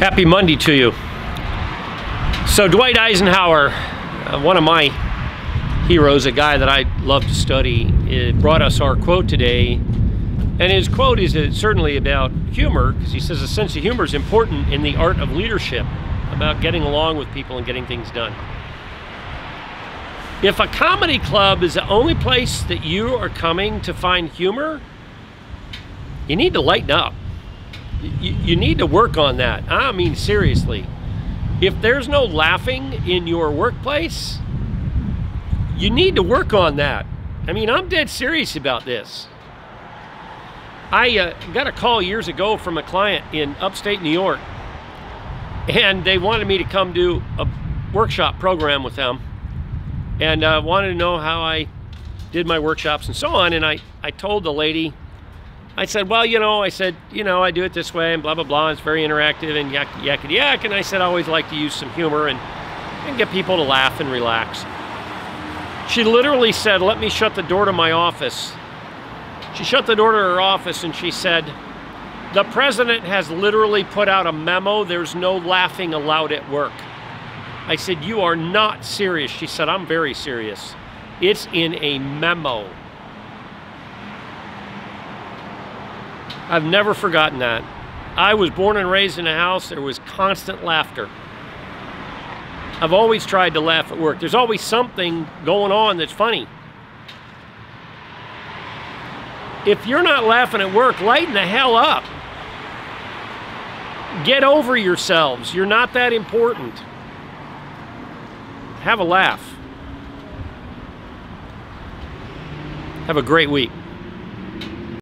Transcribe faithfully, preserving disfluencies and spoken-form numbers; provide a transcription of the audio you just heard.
Happy Monday to you. So Dwight Eisenhower, uh, one of my heroes, a guy that I love to study, it brought us our quote today. And his quote is certainly about humor, because he says a sense of humor is important in the art of leadership, about getting along with people and getting things done. If a comedy club is the only place that you are coming to find humor, you need to lighten up. You, you need to work on that. I mean, seriously. If there's no laughing in your workplace, you need to work on that. I mean, I'm dead serious about this. I uh, got a call years ago from a client in upstate New York, and they wanted me to come do a workshop program with them, and I uh, wanted to know how I did my workshops and so on. And I, I told the lady, I said, well, you know, I said, you know, I do it this way and blah, blah, blah. It's very interactive and yak, yak, yak. And I said, I always like to use some humor and, and get people to laugh and relax. She literally said, let me shut the door to my office. She shut the door to her office and she said, the president has literally put out a memo. There's no laughing allowed at work. I said, you are not serious. She said, I'm very serious. It's in a memo. I've never forgotten that. I was born and raised in a house, there was constant laughter. I've always tried to laugh at work. There's always something going on that's funny. If you're not laughing at work, lighten the hell up. Get over yourselves. You're not that important. Have a laugh. Have a great week.